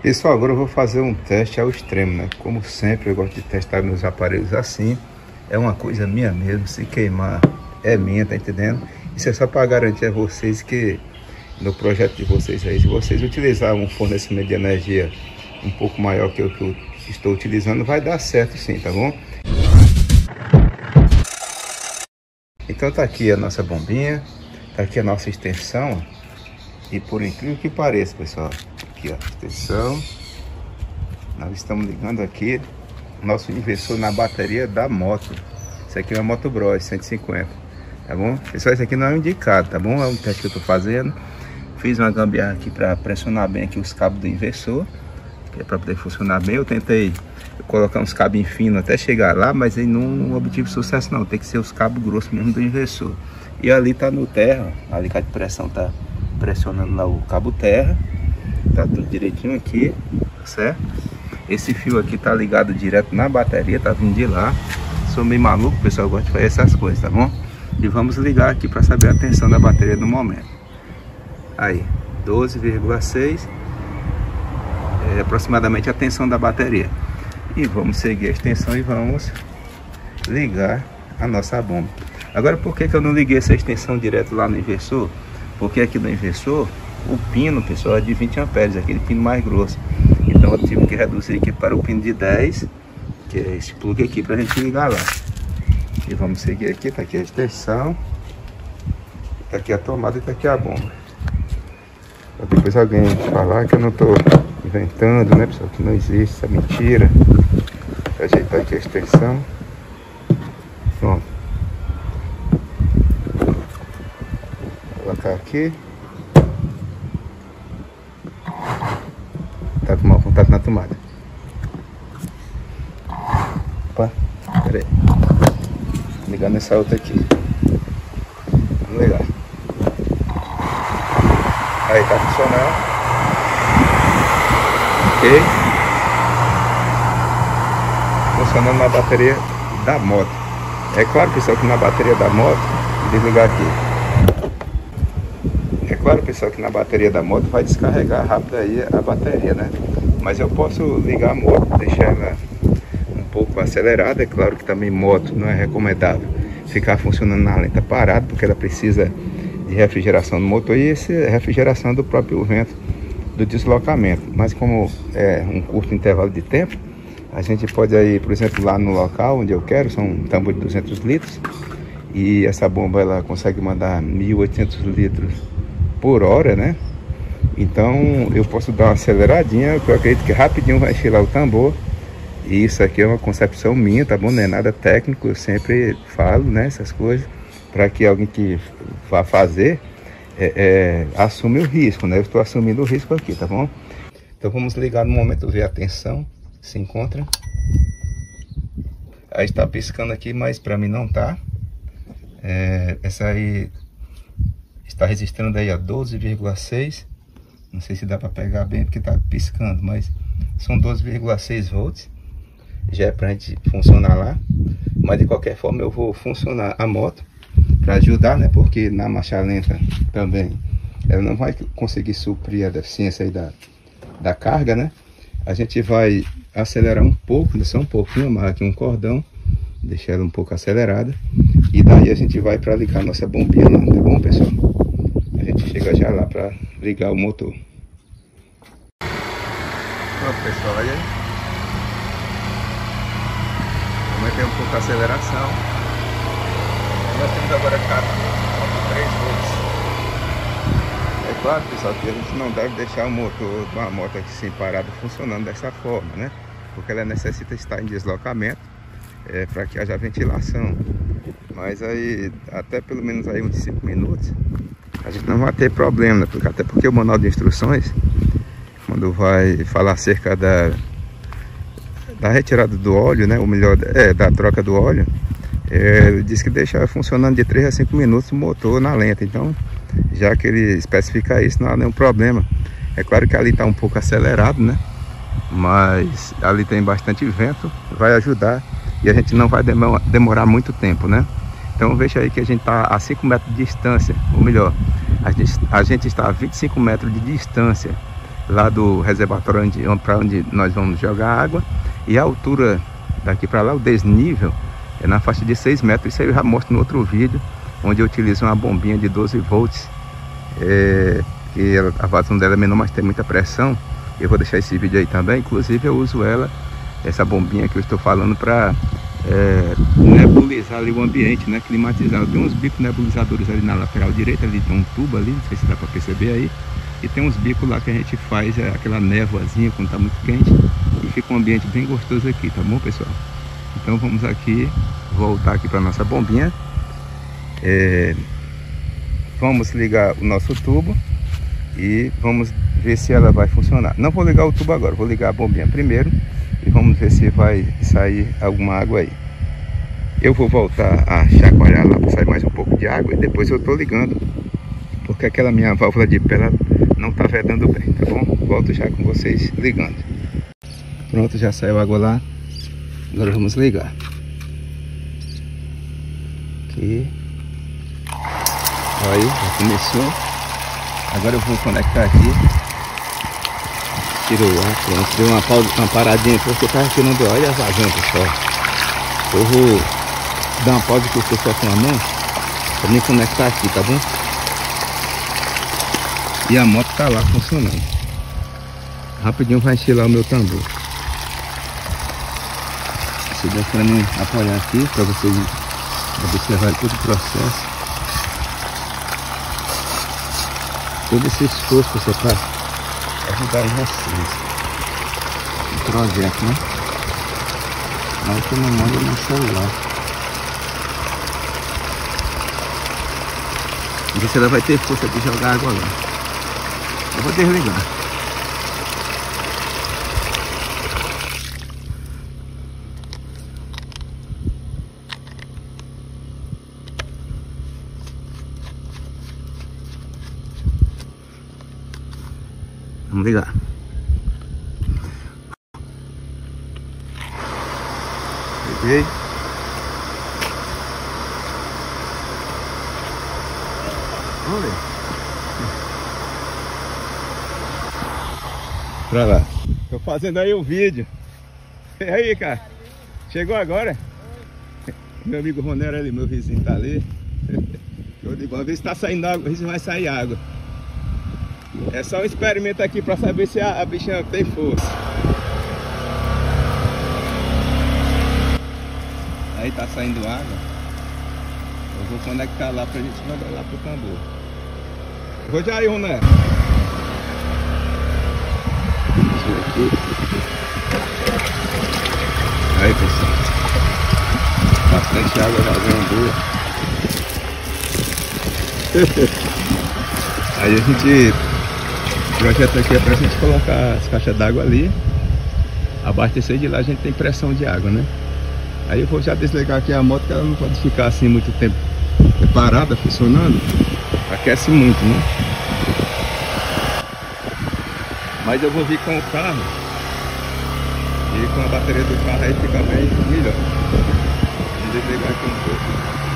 Pessoal, agora eu vou fazer um teste ao extremo, né? Como sempre, eu gosto de testar meus aparelhos assim. É uma coisa minha mesmo, se queimar é minha, tá entendendo? Isso é só para garantir a vocês que no projeto de vocês aí, se vocês utilizarem um fornecimento de energia um pouco maior que o que eu estou utilizando, vai dar certo sim, tá bom? Então tá aqui a nossa bombinha, tá aqui a nossa extensão. E por incrível que pareça, pessoal, aqui ó, extensão, nós estamos ligando aqui nosso inversor na bateria da moto. Isso aqui é uma moto Bros 150, tá bom? Pessoal, isso aqui não é indicado, tá bom? É um teste que eu tô fazendo. Fiz uma gambiarra aqui para pressionar bem aqui os cabos do inversor, que é para poder funcionar bem. Eu tentei colocar uns cabinhos finos até chegar lá, mas aí não obtive sucesso não. Tem que ser os cabos grossos mesmo do inversor. E ali tá no terra, ali que a pressão tá pressionando lá o cabo terra. Tá tudo direitinho aqui, certo? Esse fio aqui tá ligado direto na bateria, tá vindo de lá. Sou meio maluco, pessoal, gosto de fazer essas coisas, tá bom? E vamos ligar aqui para saber a tensão da bateria no momento. Aí, 12,6 é aproximadamente a tensão da bateria. E vamos seguir a extensão e vamos ligar a nossa bomba. Agora, por que eu não liguei essa extensão direto lá no inversor? Porque aqui no inversor o pino, pessoal, é de 20 amperes, aquele pino mais grosso. Então eu tive que reduzir aqui para o pino de 10, que é esse plug aqui, para a gente ligar lá. E vamos seguir aqui, tá aqui a extensão, tá aqui a tomada e tá aqui a bomba. Pra depois alguém falar que eu não tô inventando, né, pessoal, que não existe essa mentira. Vou ajeitar aqui a extensão. Pronto. Vou colocar aqui. Tá com mau contato na tomada. Opa, peraí. Vou ligar nessa outra aqui. Vamos ligar. Aí, tá funcionando. Ok. Funcionando na bateria da moto. É claro, pessoal, que na bateria da moto, desligar aqui. É claro, pessoal, que na bateria da moto vai descarregar rápido aí a bateria, né? Mas eu posso ligar a moto, deixar ela um pouco acelerada. É claro que também moto não é recomendável ficar funcionando na lenta parada, porque ela precisa de refrigeração do motor e essa refrigeração do próprio vento do deslocamento. Mas como é um curto intervalo de tempo, a gente pode aí, por exemplo, lá no local onde eu quero, são um tambor de 200 litros e essa bomba ela consegue mandar 1.800 litros por hora, né? Então eu posso dar uma aceleradinha, eu acredito que rapidinho vai encher lá o tambor. E isso aqui é uma concepção minha, tá bom? Não é nada técnico, eu sempre falo, né, essas coisas, para que alguém que vá fazer assume o risco, né? Eu estou assumindo o risco aqui, tá bom? Então vamos ligar no momento, ver a tensão, se encontra. Aí está piscando aqui, mas para mim não tá. Essa aí está registrando aí a 12,6. Não sei se dá para pegar bem porque tá piscando, mas são 12,6 volts. Já é para a gente funcionar lá, mas de qualquer forma eu vou funcionar a moto para ajudar, né? Porque na marcha lenta também ela não vai conseguir suprir a deficiência aí da carga, né? A gente vai acelerar um pouco, só um pouquinho, amarrar aqui um cordão, deixar ela um pouco acelerada e daí a gente vai para ligar nossa bombinha lá, tá bom, pessoal? A gente chega já lá para ligar o motor. Pronto, pessoal, olha aí. Aumentei um pouco a aceleração. Nós temos agora 4,3 volts. É claro, pessoal, que a gente não deve deixar o motor de uma moto aqui sem parada funcionando dessa forma, né? Porque ela necessita estar em deslocamento para que haja ventilação. Mas aí, até pelo menos aí uns 5 minutos, a gente não vai ter problema, né? Até porque o manual de instruções, quando vai falar acerca da retirada do óleo, né? Ou melhor, da troca do óleo, ele diz que deixa funcionando de 3 a 5 minutos o motor na lenta. Então, já que ele especifica isso, não há nenhum problema. É claro que ali está um pouco acelerado, né? Mas ali tem bastante vento, vai ajudar e a gente não vai demorar muito tempo, né? Então veja aí que a gente está a 5 metros de distância, ou melhor, a gente está a 25 metros de distância lá do reservatório para onde nós vamos jogar água, e a altura daqui para lá, o desnível, é na faixa de 6 metros. Isso aí eu já mostro no outro vídeo, onde eu utilizo uma bombinha de 12 volts, que a vazão dela é menor, mas tem muita pressão. Eu vou deixar esse vídeo aí também. Inclusive eu uso ela, essa bombinha que eu estou falando, para nebulizar ali o ambiente, né? Climatizar. Tem uns bicos nebulizadores ali na lateral direita, ali tem um tubo ali, não sei se dá para perceber aí. E tem uns bicos lá que a gente faz aquela névoazinha quando está muito quente, e fica um ambiente bem gostoso aqui, tá bom, pessoal? Então vamos aqui, voltar aqui para nossa bombinha. Vamos ligar o nosso tubo e vamos ver se ela vai funcionar. Não vou ligar o tubo agora, vou ligar a bombinha primeiro e vamos ver se vai sair alguma água aí. Eu vou voltar a chacoalhar lá para sair mais um pouco de água, e depois eu tô ligando, porque aquela minha válvula de pé não tá vedando bem, tá bom? Volto já com vocês ligando. Pronto, já saiu água lá. Agora vamos ligar aqui. Aí, já começou. Agora eu vou conectar aqui. Tirou o ar, pronto. Deu uma paradinha, porque eu tava tirando. Olha a vazão, pessoal. Eu vou dar uma pausa que eu estou só com a mão, para me conectar aqui, tá bom? E a moto tá lá funcionando. Rapidinho vai encher lá o meu tambor. Se der para mim apoiar aqui, para vocês observarem todo o processo. Todo esse esforço que você faz para ajudar vocês. O projeto, né? Mas que não manda no celular. E você ainda vai ter força de jogar água lá. Eu vou desligar. Vamos ligar. Liguei. Vamos ver. Pra lá. Tô fazendo aí o vídeo. E aí, cara? Chegou agora? Meu amigo Ronero ali, meu vizinho, tá ali. Eu digo, uma vez tá saindo água, às vezes vai sair água. É só um experimento aqui para saber se a bichinha tem força. Aí tá saindo água. Eu vou conectar lá pra gente mandar lá pro tambor. Vou já aí, Ronero. Aí, pessoal. Bastante água vazando. Aí a gente... O projeto aqui é para a gente colocar as caixas d'água ali, abastecer de lá. A gente tem pressão de água, né? Aí eu vou já desligar aqui a moto, que ela não pode ficar assim muito tempo parada, funcionando. Aquece muito, né? Mas eu vou vir com o carro, e com a bateria do carro aí fica bem melhor. Vou desligar aqui um pouco.